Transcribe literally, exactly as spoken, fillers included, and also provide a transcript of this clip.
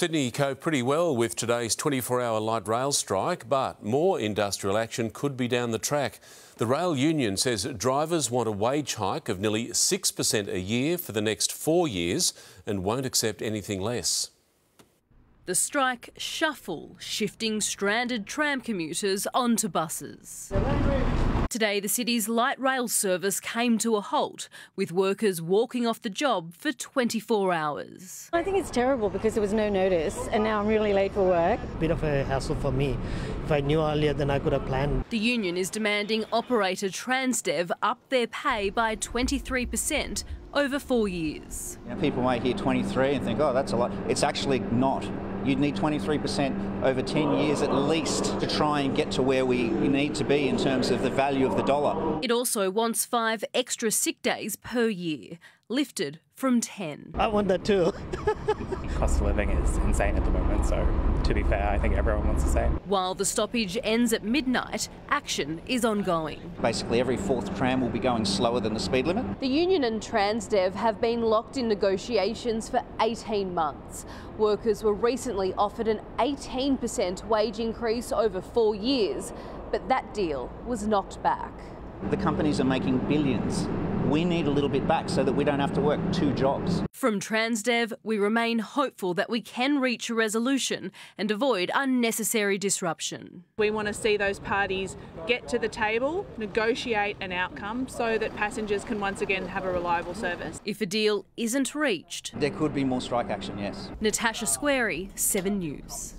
Sydney coped pretty well with today's twenty-four hour light rail strike, but more industrial action could be down the track. The rail union says drivers want a wage hike of nearly six percent a year for the next four years and won't accept anything less. The strike shuffle, shifting stranded tram commuters onto buses. Today, the city's light rail service came to a halt, with workers walking off the job for twenty-four hours. I think it's terrible because there was no notice and now I'm really late for work. A bit of a hassle for me. If I knew earlier, then I could have planned. The union is demanding operator Transdev up their pay by twenty-three percent over four years. You know, people might hear twenty-three and think, oh, that's a lot. It's actually not. You'd need twenty-three percent over ten years at least to try and get to where we need to be in terms of the value of the dollar. It also wants five extra sick days per year, lifted from ten. I want that too. Cost of living is insane at the moment, so to be fair, I think everyone wants the same. While the stoppage ends at midnight, action is ongoing. Basically every fourth tram will be going slower than the speed limit. The union and Transdev have been locked in negotiations for eighteen months. Workers were recently offered an eighteen percent wage increase over four years, but that deal was knocked back. The companies are making billions. We need a little bit back so that we don't have to work two jobs. From Transdev, we remain hopeful that we can reach a resolution and avoid unnecessary disruption. We want to see those parties get to the table, negotiate an outcome so that passengers can once again have a reliable service. If a deal isn't reached, there could be more strike action, yes. Natasha Squarey, seven news.